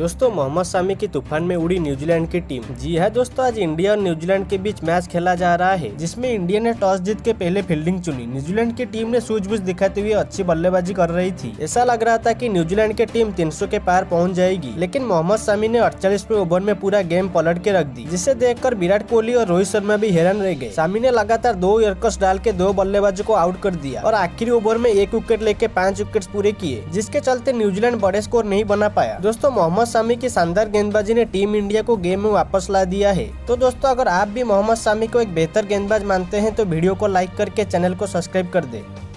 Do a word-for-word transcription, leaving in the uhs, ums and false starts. दोस्तों मोहम्मद शामी की तूफान में उड़ी न्यूजीलैंड की टीम। जी है दोस्तों, आज इंडिया और न्यूजीलैंड के बीच मैच खेला जा रहा है, जिसमें इंडिया ने टॉस जीत के पहले फील्डिंग चुनी। न्यूजीलैंड की टीम ने सूझबूझ दिखाते हुए अच्छी बल्लेबाजी कर रही थी। ऐसा लग रहा था कि न्यूजीलैंड की टीम तीन सौ के पार पहुंच जाएगी, लेकिन मोहम्मद शामी ने अड़तालीसवें ओवर में पूरा गेम पलट के रख दी, जिसे देखकर विराट कोहली और रोहित शर्मा भी हैरान रह गए। शामी ने लगातार दो यॉर्कर्स डाल के दो बल्लेबाजों को आउट कर दिया और आखिरी ओवर में एक विकेट लेके पांच विकेट पूरे किए, जिसके चलते न्यूजीलैंड बड़े स्कोर नहीं बना पाया। दोस्तों मोहम्मद शामी की शानदार गेंदबाजी ने टीम इंडिया को गेम में वापस ला दिया है। तो दोस्तों अगर आप भी मोहम्मद शामी को एक बेहतर गेंदबाज मानते हैं तो वीडियो को लाइक करके चैनल को सब्सक्राइब कर दें।